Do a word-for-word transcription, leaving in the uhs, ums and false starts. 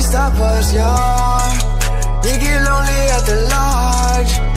can't stop us, y'all. You get lonely at the lodge.